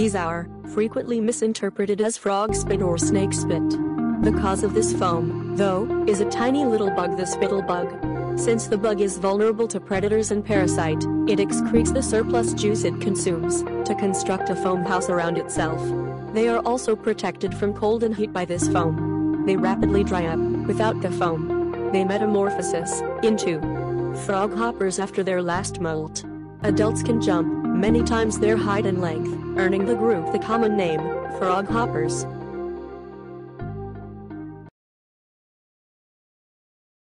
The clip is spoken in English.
These are frequently misinterpreted as frog spit or snake spit. The cause of this foam, though, is a tiny little bug, the spittle bug. Since the bug is vulnerable to predators and parasite, it excretes the surplus juice it consumes to construct a foam house around itself. They are also protected from cold and heat by this foam. They rapidly dry up without the foam. They metamorphose into frog hoppers after their last molt. Adults can jump many times their height and length, earning the group the common name, frog hoppers.